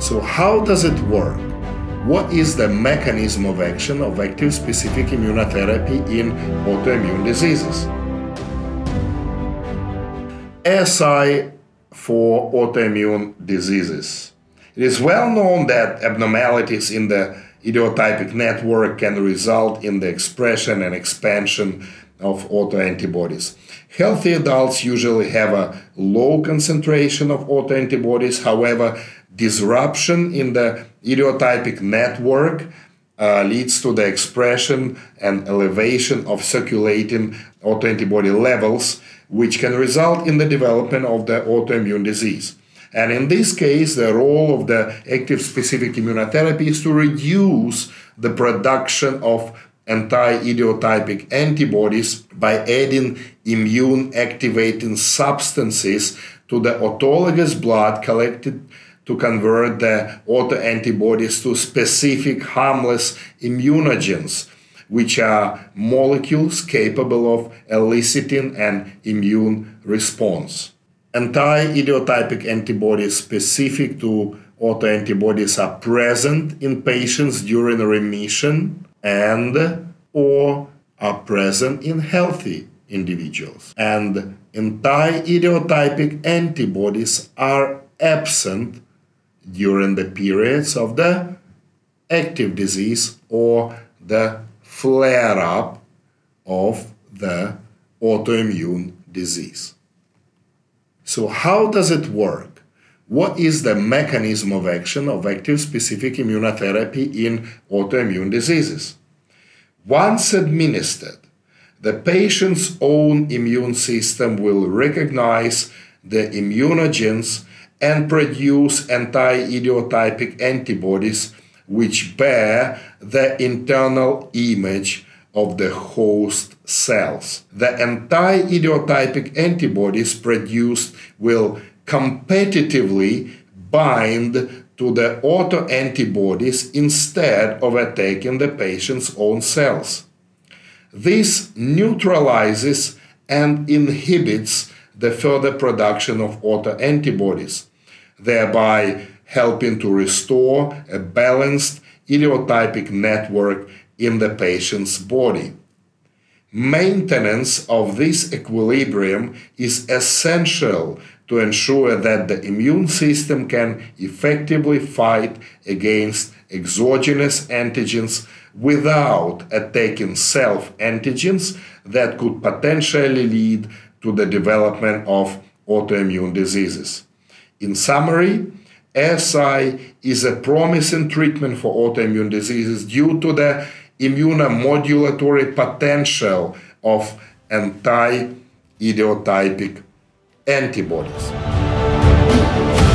So how does it work? What is the mechanism of action of active specific immunotherapy in autoimmune diseases? ASI for autoimmune diseases. It is well known that abnormalities in the idiotypic network can result in the expression and expansion of autoantibodies. Healthy adults usually have a low concentration of autoantibodies. However, disruption in the idiotypic network leads to the expression and elevation of circulating autoantibody levels, which can result in the development of the autoimmune disease. And in this case, the role of the active specific immunotherapy is to reduce the production of anti-idiotypic antibodies by adding immune-activating substances to the autologous blood collected to convert the autoantibodies to specific harmless immunogens, which are molecules capable of eliciting an immune response. Anti-idiotypic antibodies specific to autoantibodies are present in patients during remission and or are present in healthy individuals. And anti-idiotypic antibodies are absent during the periods of the active disease or the flare-up of the autoimmune disease. So how does it work? What is the mechanism of action of active specific immunotherapy in autoimmune diseases? Once administered, the patient's own immune system will recognize the immunogens and produce anti-idiotypic antibodies which bear the internal image of the host cells. The anti-idiotypic antibodies produced will competitively bind to the autoantibodies instead of attacking the patient's own cells. This neutralizes and inhibits the further production of autoantibodies, thereby helping to restore a balanced idiotypic network in the patient's body. Maintenance of this equilibrium is essential to ensure that the immune system can effectively fight against exogenous antigens without attacking self-antigens that could potentially lead to the development of autoimmune diseases. In summary, ASI is a promising treatment for autoimmune diseases due to the immunomodulatory potential of anti-idiotypic antibodies.